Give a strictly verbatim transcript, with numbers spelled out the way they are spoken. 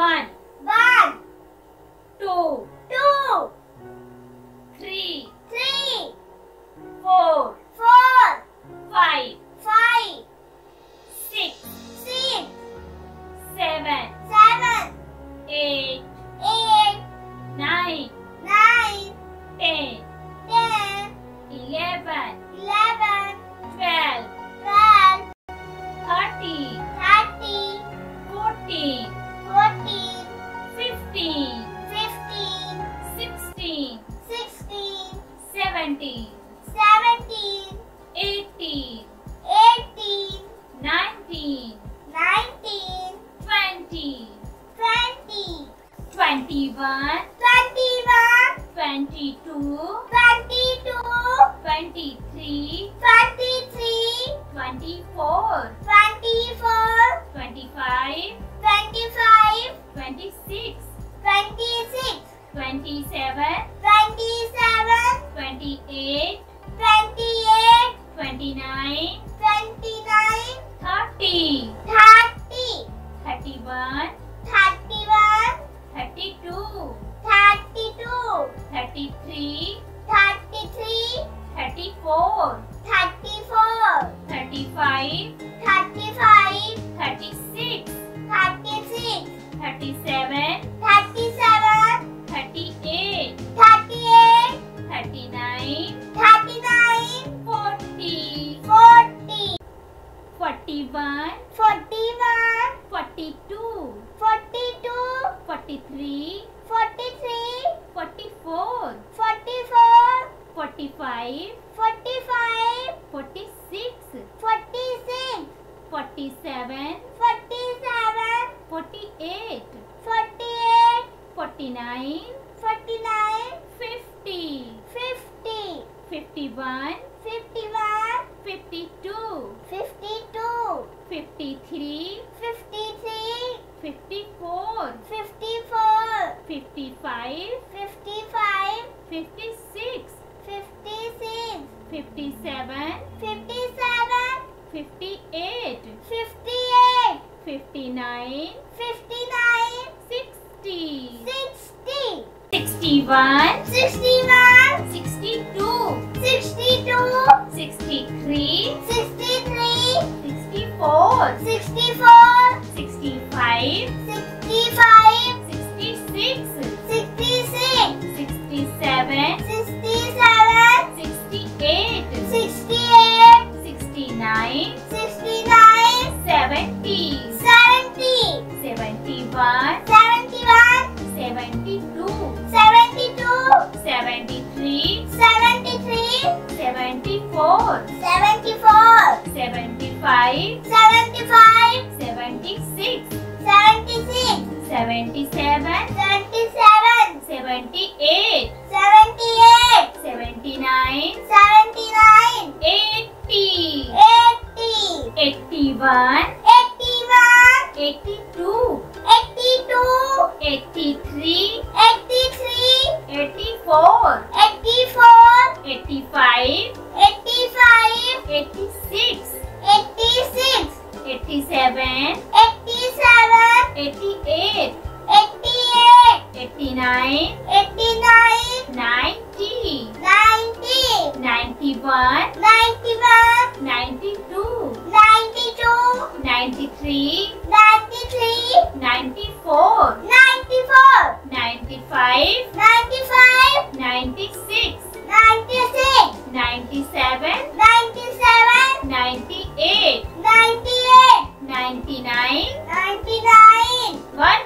One, one, two, two, three, three, four, four, five, five, six, six, seven, seven, eight, eight, nine, nine, ten, ten, eleven, eleven, twelve, twelve, thirty, thirty, forty, forty, fifty, fifty, sixty, sixty, seventy, seventy, eighty, eighty, ninety, ninety, twenty, twenty, twenty-one, twenty-one, twenty-two, twenty-two, twenty-three, twenty-three, twenty-four, twenty-four, twenty-five, twenty-five, twenty-six, twenty-six, twenty-seven, twenty-seven, twenty-eight, twenty-eight, twenty-nine, twenty-nine, thirty, thirty, thirty-one, thirty-one, thirty-two, thirty-two, thirty-three, thirty-three, thirty-four, thirty-four, thirty-five, thirty-five, thirty-six, thirty-six, thirty-seven, thirty-seven, thirty-eight, thirty-eight, thirty-nine, thirty-nine, forty, forty, forty-one, forty-one, forty-two, forty-two, forty-three, forty-three, forty-four, forty-four, forty-five, forty-five, forty-six, forty-six, forty-seven, forty-seven, forty-eight, forty-eight, forty-nine, forty-nine, fifty, fifty, fifty-one, fifty-one, fifty-two, fifty-two, fifty-three, fifty-three, fifty-four, fifty-four, fifty-five, fifty-five, fifty-six, fifty-six, fifty-seven, fifty-seven, fifty-eight, fifty-eight, fifty-nine, fifty-nine, sixty, sixty, sixty-one, sixty-one, sixty-two, sixty-two, sixty-three, sixty-three, sixty-four, sixty-four, sixty-five, sixty-five, sixty-six, sixty-six, sixty-seven, sixty-seven, sixty-eight, sixty-eight, sixty-nine, sixty-nine, seventy, seventy, seventy-one, seventy-one, seventy-two, seventy-two, seventy-three, seventy-three, seventy-four, seventy-four, seventy-five, seventy-five, seventy-six, seventy-six, seventy-seven, seventy-seven, seventy-eight, seventy-eight, seventy-nine, seventy-nine, eighty, eighty, eighty-one, eighty-one, eighty-two, eighty-two, eighty-three, eighty-three, eighty-four, eighty-four, eighty-five, eighty-five, eighty-six, eighty-six, eighty-seven, eighty-seven, eighty-eight, eighty-eight, eighty-nine, eighty-nine, ninety, ninety, ninety-one, ninety-one, ninety-two, ninety-two, ninety-three, ninety-three, ninety-four, ninety-four, ninety-five, ninety-five, ninety-six, ninety-six, ninety-seven, ninety-seven, ninety-eight, ninety-eight, ninety-nine, ninety-nine, one